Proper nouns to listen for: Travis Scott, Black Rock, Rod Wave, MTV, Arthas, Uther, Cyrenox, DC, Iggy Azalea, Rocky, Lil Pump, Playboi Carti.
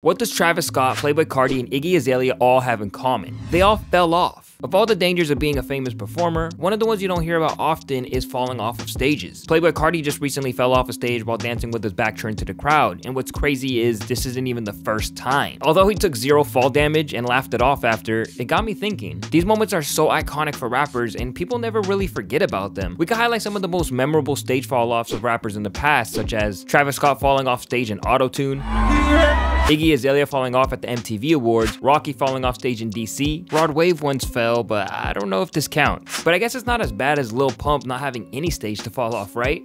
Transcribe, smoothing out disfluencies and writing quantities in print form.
What does Travis Scott, Playboi Carti, and Iggy Azalea all have in common? They all fell off. Of all the dangers of being a famous performer, one of the ones you don't hear about often is falling off of stages. Playboi Carti just recently fell off a stage while dancing with his back turned to the crowd, and what's crazy is this isn't even the first time. Although he took zero fall damage and laughed it off after, it got me thinking. These moments are so iconic for rappers, and people never really forget about them. We could highlight some of the most memorable stage fall-offs of rappers in the past, such as Travis Scott falling off stage in Auto-Tune, Iggy Azalea falling off at the MTV Awards, Rocky falling off stage in DC, Rod Wave once fell, but I don't know if this counts. But I guess it's not as bad as Lil Pump not having any stage to fall off, right?